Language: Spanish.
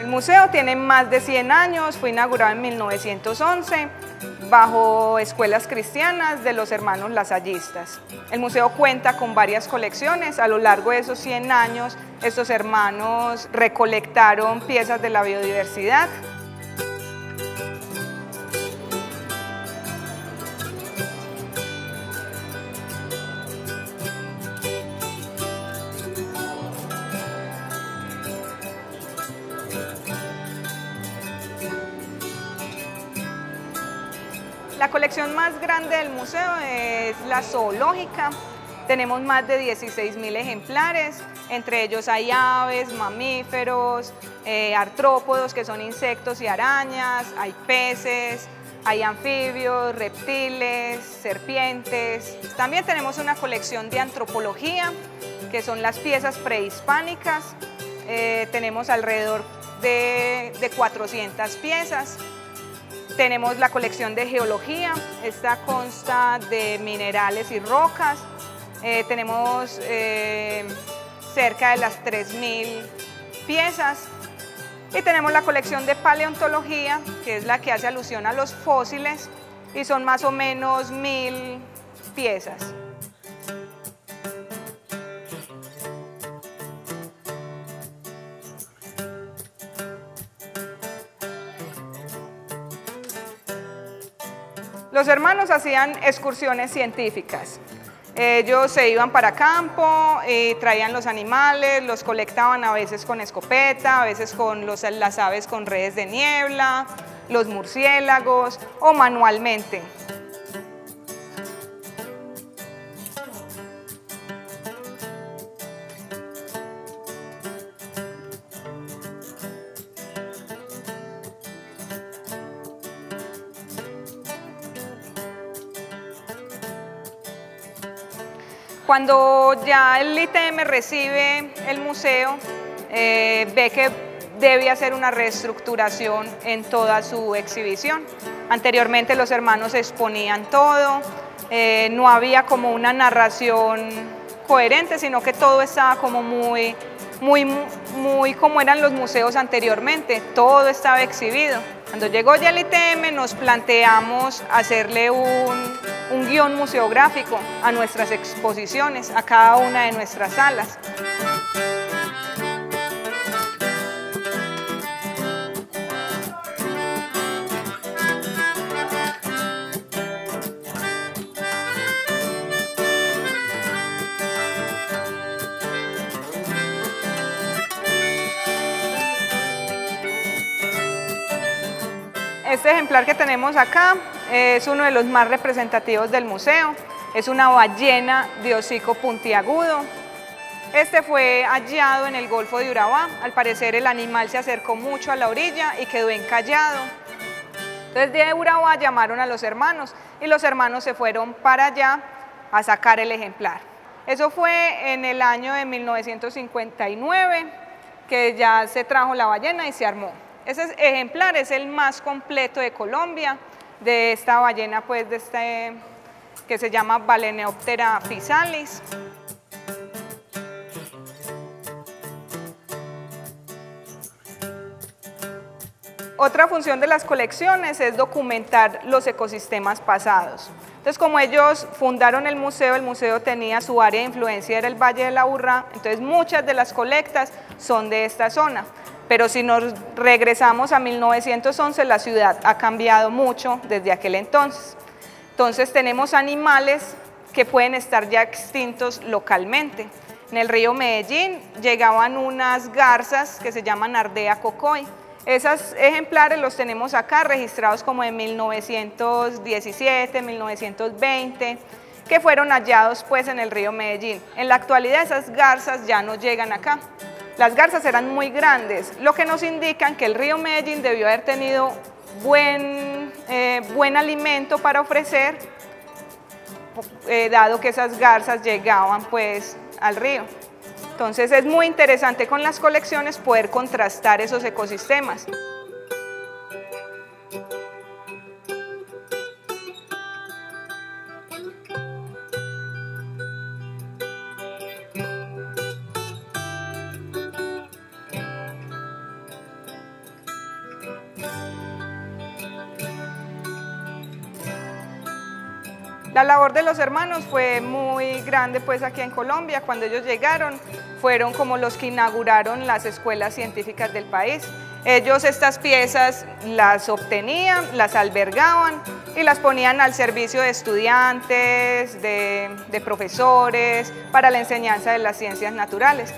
El museo tiene más de 100 años, fue inaugurado en 1911 bajo escuelas cristianas de los hermanos lasallistas. El museo cuenta con varias colecciones. A lo largo de esos 100 años, estos hermanos recolectaron piezas de la biodiversidad. La colección más grande del museo es la zoológica. Tenemos más de 16.000 ejemplares, entre ellos hay aves, mamíferos, artrópodos, que son insectos y arañas, hay peces, hay anfibios, reptiles, serpientes. También tenemos una colección de antropología, que son las piezas prehispánicas. Tenemos alrededor de 400 piezas. Tenemos la colección de geología, esta consta de minerales y rocas. Tenemos cerca de las 3.000 piezas. Y tenemos la colección de paleontología, que es la que hace alusión a los fósiles, y son más o menos 1.000 piezas. Los hermanos hacían excursiones científicas. Ellos se iban para campo, traían los animales, los colectaban a veces con escopeta, a veces con las aves con redes de niebla, los murciélagos o manualmente. Cuando ya el ITM recibe el museo, ve que debe hacer una reestructuración en toda su exhibición. Anteriormente los hermanos exponían todo, no había como una narración coherente, sino que todo estaba como muy como eran los museos anteriormente, todo estaba exhibido. Cuando llegó ya el ITM nos planteamos hacerle un guión museográfico a nuestras exposiciones, a cada una de nuestras salas. Este ejemplar que tenemos acá es uno de los más representativos del museo, es una ballena de hocico puntiagudo. Este fue hallado en el Golfo de Urabá, al parecer el animal se acercó mucho a la orilla y quedó encallado. Entonces de Urabá llamaron a los hermanos y los hermanos se fueron para allá a sacar el ejemplar. Eso fue en el año de 1959 que ya se trajo la ballena y se armó. Ese ejemplar es el más completo de Colombia, de esta ballena pues, que se llama Balenoptera pisalis. Otra función de las colecciones es documentar los ecosistemas pasados. Entonces, como ellos fundaron el museo tenía su área de influencia, era el Valle de la Urrá, entonces muchas de las colectas son de esta zona. Pero si nos regresamos a 1911, la ciudad ha cambiado mucho desde aquel entonces. Entonces tenemos animales que pueden estar ya extintos localmente. En el río Medellín llegaban unas garzas que se llaman Ardea Cocoi. Esos ejemplares los tenemos acá registrados como en 1917, 1920, que fueron hallados pues en el río Medellín. En la actualidad esas garzas ya no llegan acá. Las garzas eran muy grandes, lo que nos indica que el río Medellín debió haber tenido buen alimento para ofrecer, dado que esas garzas llegaban pues al río. Entonces es muy interesante con las colecciones poder contrastar esos ecosistemas. La labor de los hermanos fue muy grande pues aquí en Colombia. Cuando ellos llegaron fueron como los que inauguraron las escuelas científicas del país. Ellos estas piezas las obtenían, las albergaban y las ponían al servicio de estudiantes, de profesores, para la enseñanza de las ciencias naturales.